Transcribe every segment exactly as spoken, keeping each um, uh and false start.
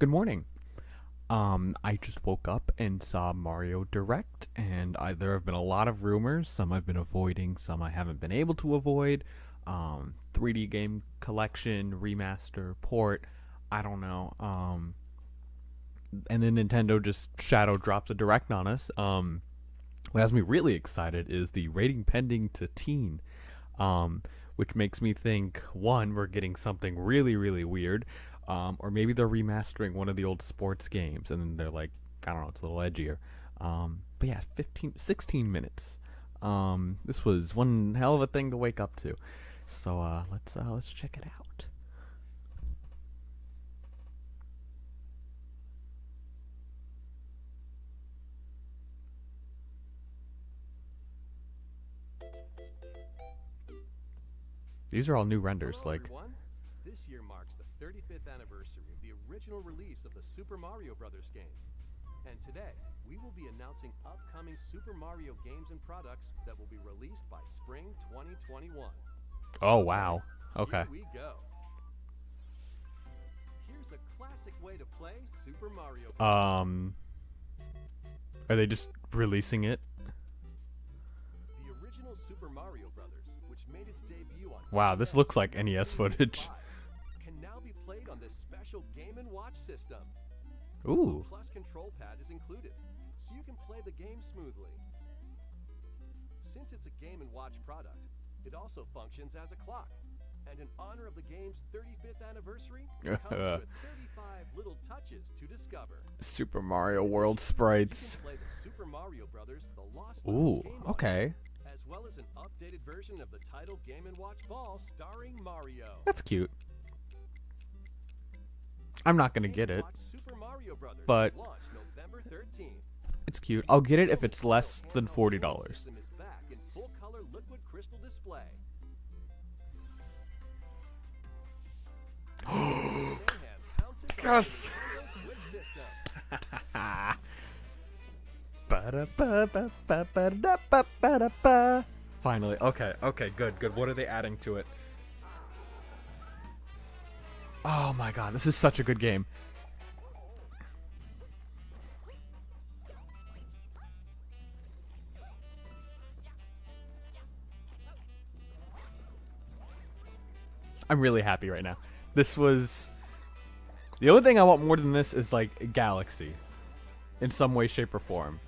Good morning. Um, I just woke up and saw Mario Direct, and I, there have been a lot of rumors. Some I've been avoiding, some I haven't been able to avoid. Um, three D game collection, remaster, port, I don't know. Um, and then Nintendo just shadow dropped a Direct on us. Um, what has me really excited is the rating pending to teen, um, which makes me think, one, we're getting something really, really weird. Um, or maybe they're remastering one of the old sports games, and then they're like, I don't know, it's a little edgier. Um, but yeah, fifteen, sixteen minutes. Um, this was one hell of a thing to wake up to. So uh, let's uh, let's check it out. These are all new renders. Hello, like. Everyone. This year marks the thirty-fifth anniversary of the original release of the Super Mario Brothers game. And today, we will be announcing upcoming Super Mario games and products that will be released by spring twenty twenty-one. Oh, wow. Okay. Here we go. Here's a classic way to play Super Mario Brothers. Um, are they just releasing it? The original Super Mario Brothers, which made its debut on... Wow, this looks like N E S footage. Played on this special Game and Watch system. Ooh. Plus control pad is included, so you can play the game smoothly. Since it's a Game and Watch product, it also functions as a clock. And in honor of the game's thirty-fifth anniversary, it comes with thirty-five little touches to discover. Super Mario World sprites. You can play the Super Mario Brothers, the Lost Levels game. Ooh, okay. As well as an updated version of the title Game and Watch Ball starring Mario. That's cute. I'm not gonna get it, but it's cute. I'll get it if it's less than forty dollars. Yes! Finally, okay, okay, good, good. What are they adding to it? Oh my god, this is such a good game. I'm really happy right now. This was... The only thing I want more than this is, like, Galaxy. In some way, shape, or form.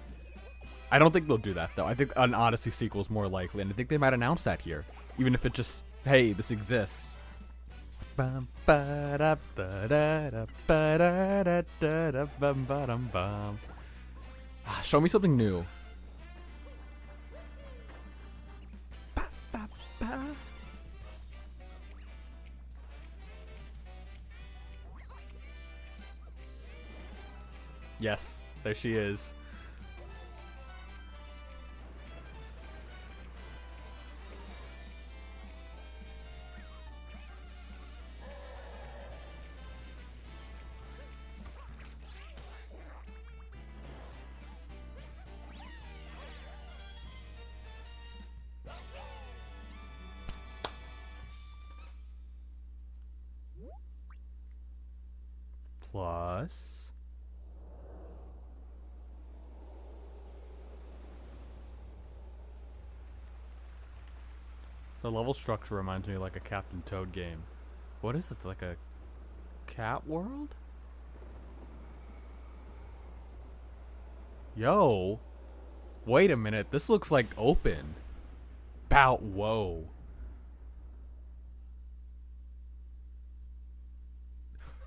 I don't think they'll do that, though. I think an Odyssey sequel is more likely, and I think they might announce that here. Even if it just, hey, this exists. Bum ba da ba da da ba da da da da bum ba dum bum. Show me something new. Ba ba ba. Yes, there she is. Plus, the level structure reminds me of like a Captain Toad game. What is this, like a cat world? Yo, wait a minute, this looks like open. Bow, whoa.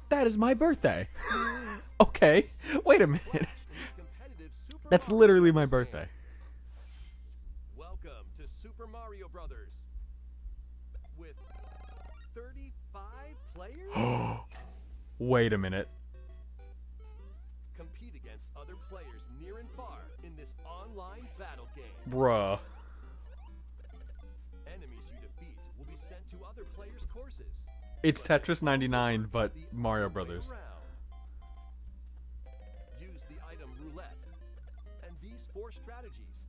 That is my birthday. Okay, wait a minute. That's literally my birthday. Welcome to Super Mario Brothers with thirty-five players. Wait a minute. Compete against other players near and far in this online battle game. Bruh. Enemies you defeat will be sent to other players' courses. It's Tetris ninety-nine, but Mario Brothers. Use the item roulette and these four strategies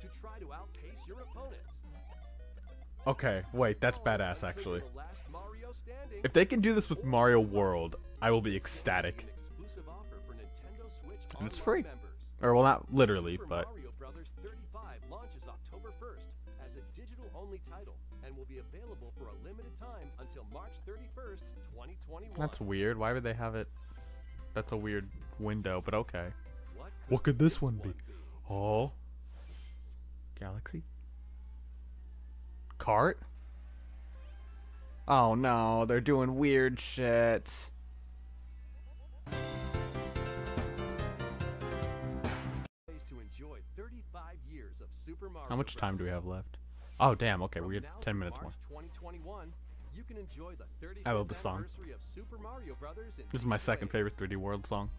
to try to outpace your opponents. Okay, wait, that's badass actually. If they can do this with Mario World, I will be ecstatic. And it's free. Or, well, not literally, but... Mario Brothers thirty-five launches October first as a digital-only title and will be available for a limited time until March thirty-first, twenty twenty-one. That's weird. Why would they have it? That's a weird window, but okay. What could, what could this, this one be? be? Oh. Galaxy? Kart? Oh no, they're doing weird shit. How much time do we have left? Oh damn, okay, we have ten minutes more. I love the song. This is my second favorite three D World song.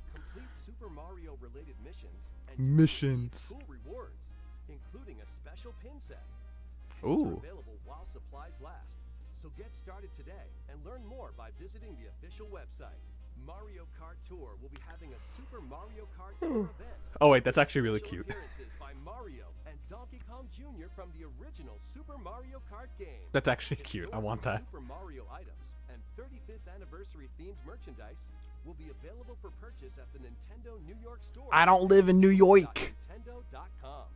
Missions. Ooh. So get started today and learn more by visiting the official website. Mario Kart Tour will be having a Super Mario Kart Tour event. Oh wait, that's actually really cute. By Mario and Donkey Kong Junior from the original Super Mario Kart game. That's actually cute. I want that. Super Mario items and thirty-fifth anniversary themed merchandise will be available for purchase at the Nintendo New York store. I don't live in New York. Nintendo dot com.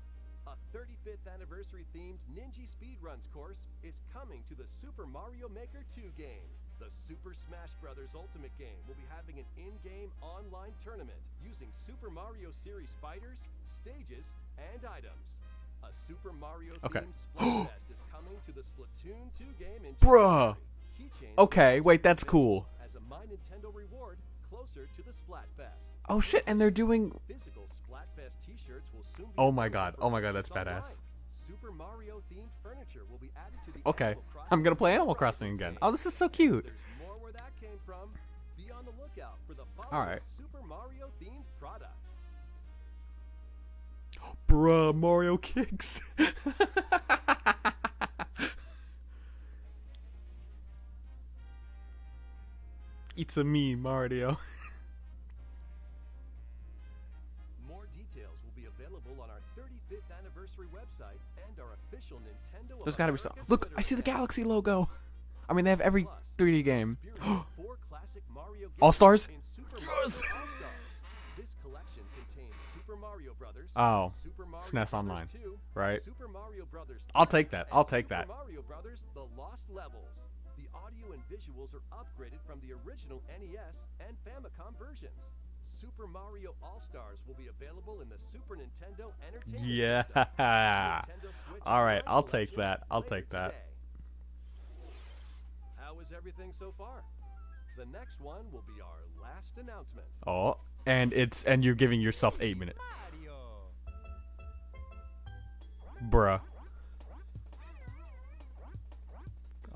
A thirty-fifth anniversary themed Ninja Speedruns course is coming to the Super Mario Maker two game. The Super Smash Brothers Ultimate game will be having an in-game online tournament using Super Mario series fighters, stages, and items. A Super Mario okay. themed Splatfest is coming to the Splatoon two game in Bruh. Okay, wait, that's cool. As a My Nintendo reward closer to the Splatfest. Oh shit, and they're doing physical Splatfest t-shirts will soon be Oh my god. Oh my god, that's badass. Super Mario themed furniture will be added to the Okay, I'm gonna play Animal Crossing again. Oh, this is so cute. There's more where that came from. Be on the lookout for the All right. Super Mario themed products. Bruh, Mario kicks. It's a me, Mario. More details will be available on our thirty-fifth anniversary website and our official Nintendo. There's gotta be some. Look, I see the Galaxy logo. I mean, they have every three D game. All-Stars? Yes! This collection contains Super Mario Brothers, oh, Super Mario S N E S Online, right? Super Mario Brothers. I'll take that. I'll take that. Super Mario Brothers: The Lost Levels. The audio and visuals are upgraded from the original N E S and Famicom versions. Super Mario All-Stars will be available in the Super Nintendo Entertainment. Yeah. Nintendo Switch. All right, I'll take that. I'll take that. How is everything so far? The next one will be our last announcement. Oh, and it's and you're giving yourself eight minutes. Bruh.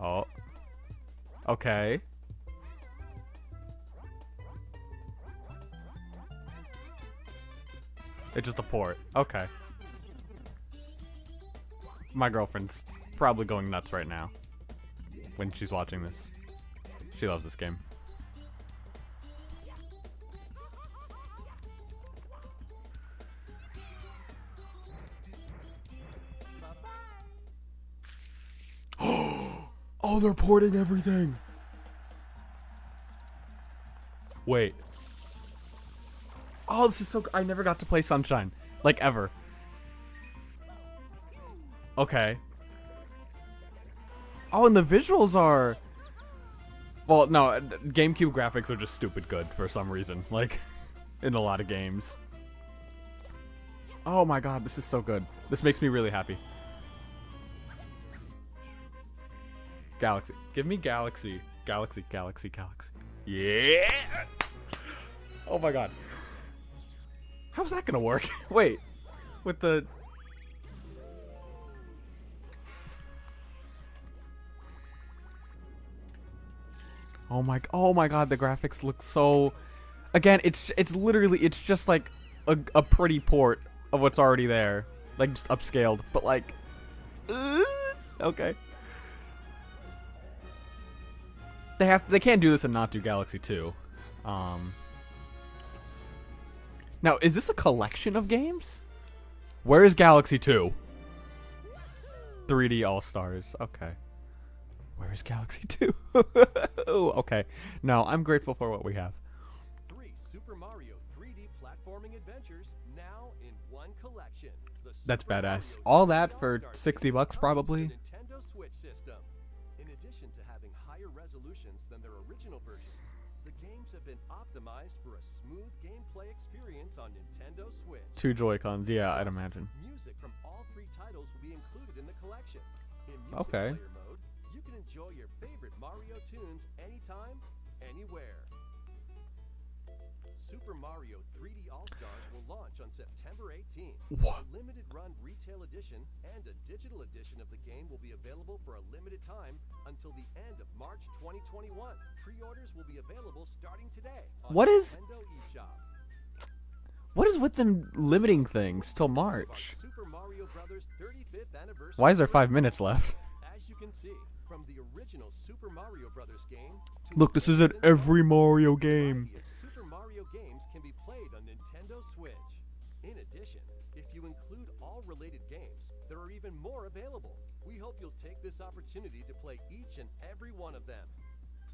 Oh. Okay. It's just a port. Okay. My girlfriend's probably going nuts right now when she's watching this. She loves this game. Oh, they're porting everything. Wait. Oh, this is so... I never got to play Sunshine. Like, ever. Okay. Oh, and the visuals are... Well, no, GameCube graphics are just stupid good for some reason. Like, in a lot of games. Oh my god, this is so good. This makes me really happy. Galaxy. Give me Galaxy. Galaxy, Galaxy, Galaxy. Yeah! Oh my god. How's that gonna work? Wait, with the... Oh my, oh my god, the graphics look so... Again, it's it's literally, it's just like a, a pretty port of what's already there. Like, just upscaled, but like... Uh, okay. They have to, they can't do this and not do Galaxy two. Um... Now, is this a collection of games? Where is Galaxy two? three D All-Stars. Okay. Where is Galaxy two? Okay. No, I'm grateful for what we have. Super Mario three D platforming adventures now in one collection. That's badass. All that for sixty bucks probably. Nintendo Switch system. In addition to having higher resolutions than their original versions, the games have been optimized for a smooth gameplay experience on Nintendo Switch. Two Joy-Cons, yeah, I'd imagine. Music from all three titles will be included in the collection. In music okay. player mode, you can enjoy your favorite Mario tunes anytime, anywhere. Super Mario three D All-Stars will launch on September eighteenth. What? A limited run retail edition and a digital edition of the game will be available for a limited time until the end of March twenty twenty-one. Pre-orders will be available starting today on what is Nintendo eShop. What is with them limiting things till March? Super Mario Brothers thirty-fifth anniversary. Why is there five minutes left? As you can see, from the original Super Mario Brothers game to Look, this isn't every Mario game. Games can be played on Nintendo Switch. In addition, if you include all related games, there are even more available. We hope you'll take this opportunity to play each and every one of them.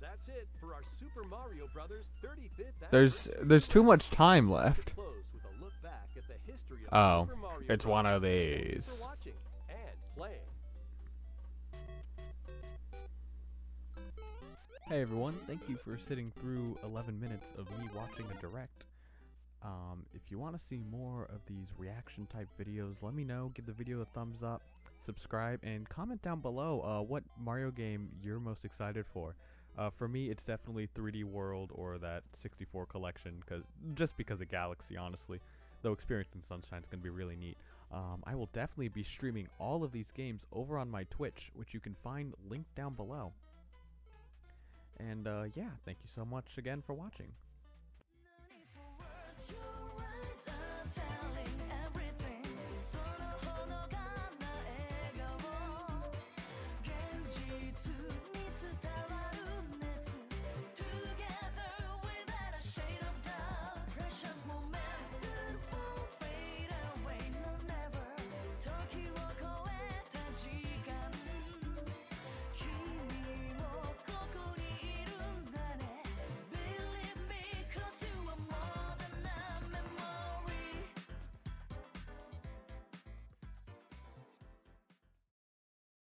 That's it for our Super Mario Brothers thirty-fifth. There's there's too much time left. Oh, it's one of these. Hey everyone, thank you for sitting through eleven minutes of me watching a direct. Um, if you want to see more of these reaction type videos, let me know, give the video a thumbs up, subscribe, and comment down below uh, what Mario game you're most excited for. Uh, for me, it's definitely three D World or that sixty-four collection, cause, just because of Galaxy, honestly. Though Experience in Sunshine is going to be really neat. Um, I will definitely be streaming all of these games over on my Twitch, which you can find linked down below. And, uh, yeah, thank you so much again for watching.